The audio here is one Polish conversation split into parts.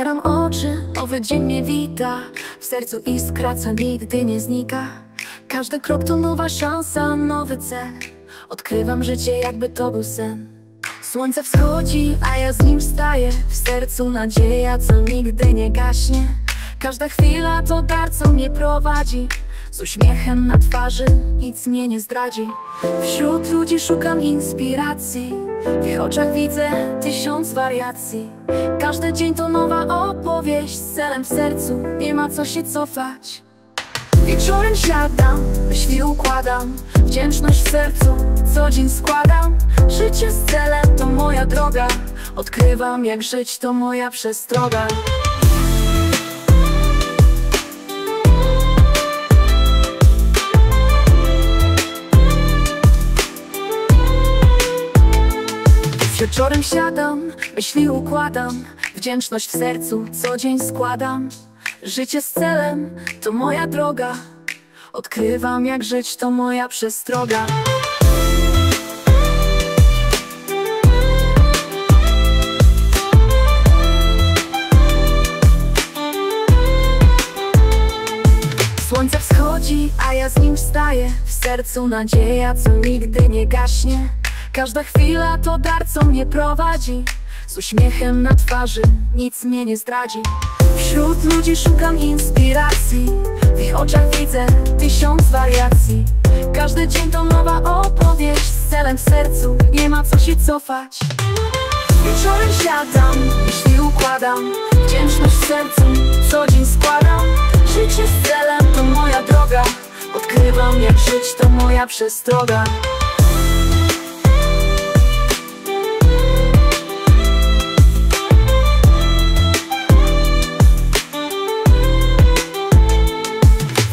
otwieram oczy, nowy dzień mnie wita. W sercu iskra, co nigdy nie znika. Każdy krok to nowa szansa, nowy cel. Odkrywam życie, jakby to był sen. Słońce wschodzi, a ja z nim wstaję. W sercu nadzieja, co nigdy nie gaśnie. Każda chwila to dar, co mnie prowadzi. Z uśmiechem na twarzy nic mnie nie zdradzi. Wśród ludzi szukam inspiracji. W ich oczach widzę 1000 wariacji. Każdy dzień to nowa opowieść. Z celem w sercu nie ma co się cofać. Wieczorem siadam, myśli układam. Wdzięczność w sercu co dzień składam. Życie z celem to moja droga. Odkrywam, jak żyć to moja przestroga. Wieczorem siadam, myśli układam. Wdzięczność w sercu co dzień składam. Życie z celem to moja droga. Odkrywam, jak żyć to moja przestroga. Słońce wschodzi, a ja z nim wstaję. W sercu nadzieja, co nigdy nie gaśnie. Każda chwila to dar, co mnie prowadzi. Z uśmiechem na twarzy nic mnie nie zdradzi. Wśród ludzi szukam inspiracji. W ich oczach widzę 1000 wariacji. Każdy dzień to nowa opowieść. Z celem w sercu nie ma co się cofać. Wieczorem siadam, myśli układam. Wdzięczność w sercu co dzień składam. Życie z celem to moja droga. Odkrywam, jak żyć to moja przestroga.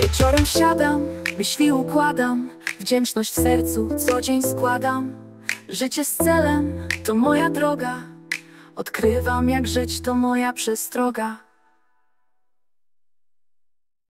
Wieczorem siadam, myśli układam. Wdzięczność w sercu co dzień składam. Życie z celem to moja droga. Odkrywam, jak żyć to moja przestroga.